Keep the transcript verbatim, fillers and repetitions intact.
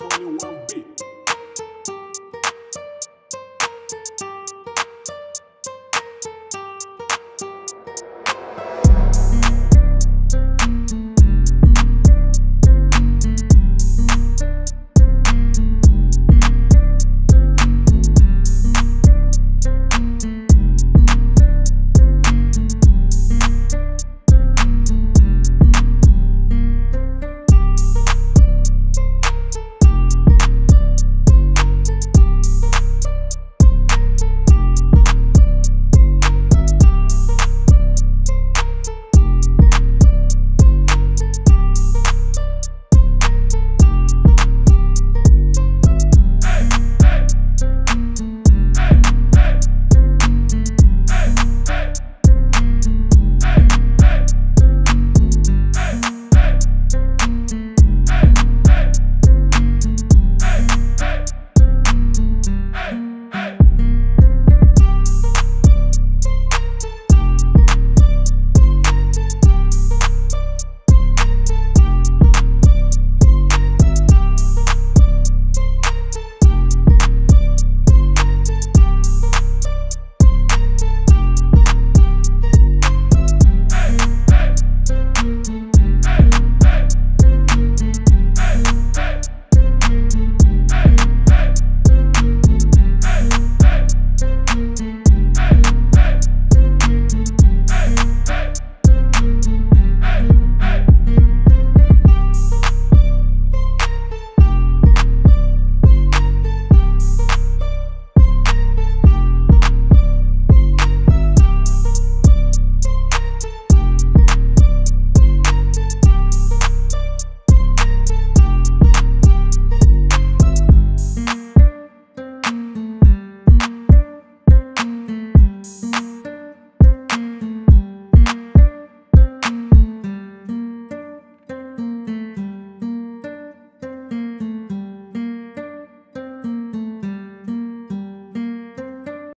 Antonio L B.